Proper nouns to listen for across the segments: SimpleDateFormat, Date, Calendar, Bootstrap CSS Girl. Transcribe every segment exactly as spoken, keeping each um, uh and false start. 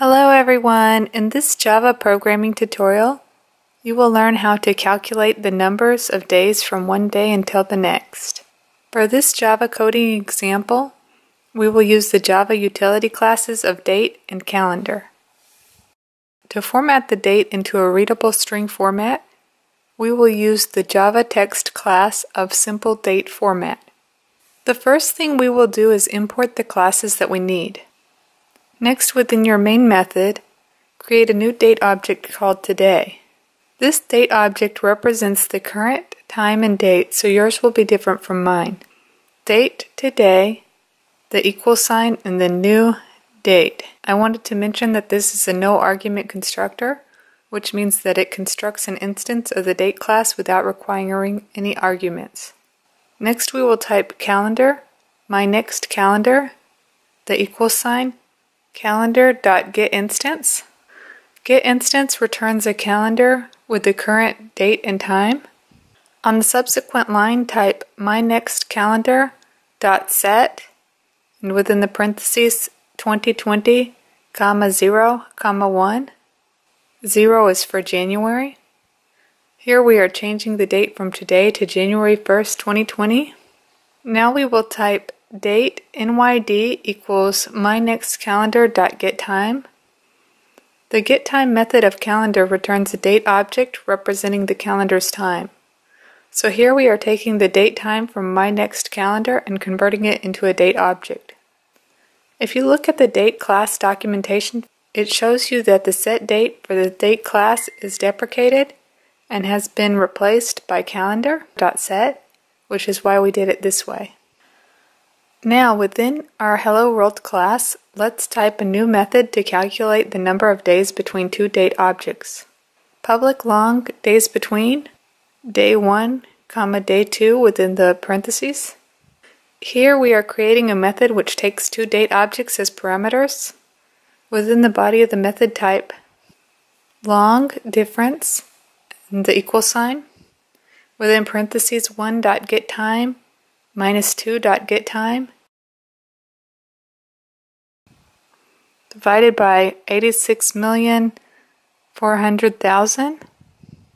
Hello everyone! In this Java programming tutorial, you will learn how to calculate the numbers of days from one day until the next. For this Java coding example, we will use the Java utility classes of Date and Calendar. To format the date into a readable string format, we will use the Java text class of SimpleDateFormat. The first thing we will do is import the classes that we need. Next, within your main method, create a new date object called Today. This date object represents the current time and date, so yours will be different from mine. Date Today, the equal sign, and the new date. I wanted to mention that this is a no argument constructor, which means that it constructs an instance of the date class without requiring any arguments. Next, we will type calendar, my next calendar, the equal sign, calendar.getInstance. GetInstance returns a calendar with the current date and time. On the subsequent line, type myNextCalendar.set, and within the parentheses twenty twenty, comma zero, comma one. zero is for January. Here we are changing the date from today to January first, twenty twenty. Now we will type date N Y D equals my next calendar dot get time. The get time method of calendar returns a date object representing the calendar's time. So here we are taking the date time from my next calendar and converting it into a date object. If you look at the date class documentation, it shows you that the set date for the date class is deprecated and has been replaced by calendar dot set, which is why we did it this way. Now, within our Hello World class, let's type a new method to calculate the number of days between two date objects. Public long days between, day one, comma day two within the parentheses. Here we are creating a method which takes two date objects as parameters. Within the body of the method, type long difference and the equal sign. Within parentheses, one dot get time, minus two dot get time divided by eighty-six million four hundred thousand,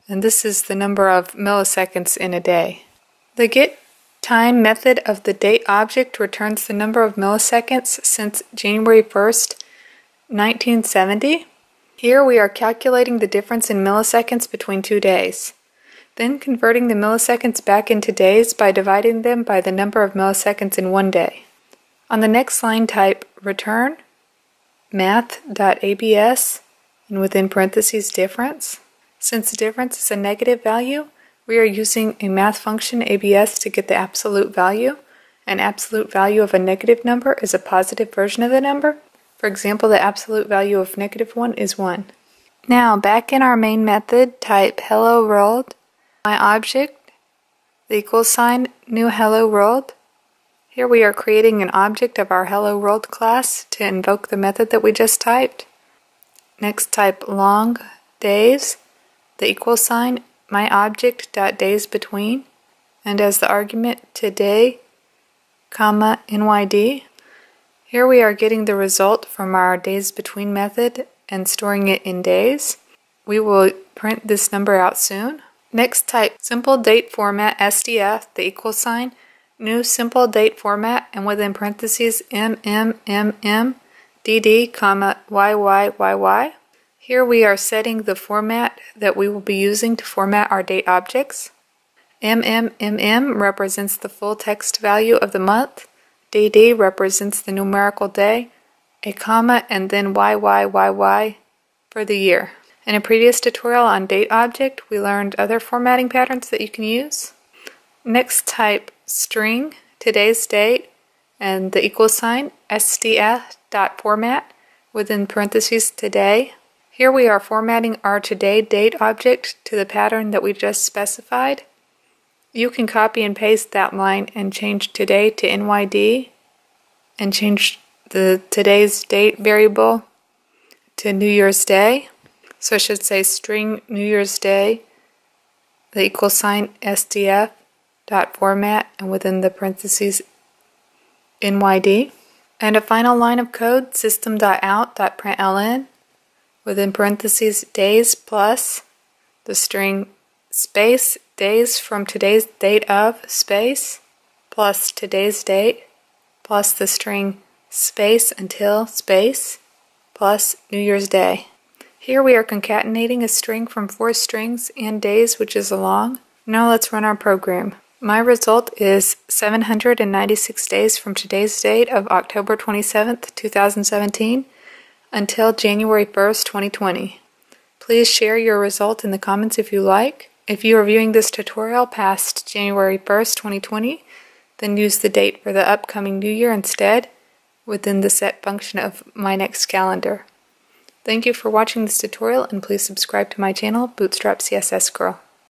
and this is the number of milliseconds in a day. The get time method of the date object returns the number of milliseconds since January first, nineteen seventy. Here we are calculating the difference in milliseconds between two days, then converting the milliseconds back into days by dividing them by the number of milliseconds in one day. On the next line, type return math.abs, and within parentheses difference. Since the difference is a negative value, we are using a math function abs to get the absolute value. An absolute value of a negative number is a positive version of the number. For example, the absolute value of negative one is one. Now, back in our main method, type hello world, my object, the equal sign, new hello world. Here we are creating an object of our hello world class to invoke the method that we just typed. Next, type long days, the equal sign, my object dot days between, and as the argument today, comma N Y D. Here we are getting the result from our days between method and storing it in days. We will print this number out soon. Next, type simple date format S D F, the equal sign, new simple date format, and within parentheses M M M M D D, comma Y Y Y Y. Here we are setting the format that we will be using to format our date objects. M M M M represents the full text value of the month, D D represents the numerical day, a comma, and then Y Y Y Y for the year. In a previous tutorial on date object, we learned other formatting patterns that you can use. Next, type string today's date and the equal sign S D F dot format within parentheses today. Here we are formatting our today date object to the pattern that we just specified. You can copy and paste that line and change today to N Y D and change the today's date variable to New Year's Day. So I should say string New Year's Day, the equal sign S D F dot format, and within the parentheses N Y D. And a final line of code, system dot out dot println within parentheses days plus the string space days from today's date of space plus today's date plus the string space until space plus New Year's Day. Here we are concatenating a string from four strings and days, which is long. Now let's run our program. My result is seven hundred ninety-six days from today's date of October twenty-seventh, two thousand seventeen until January first, twenty twenty. Please share your result in the comments if you like. If you are viewing this tutorial past January first, twenty twenty, then use the date for the upcoming new year instead within the set function of My Next Calendar. Thank you for watching this tutorial, and please subscribe to my channel, Bootstrap C S S Girl.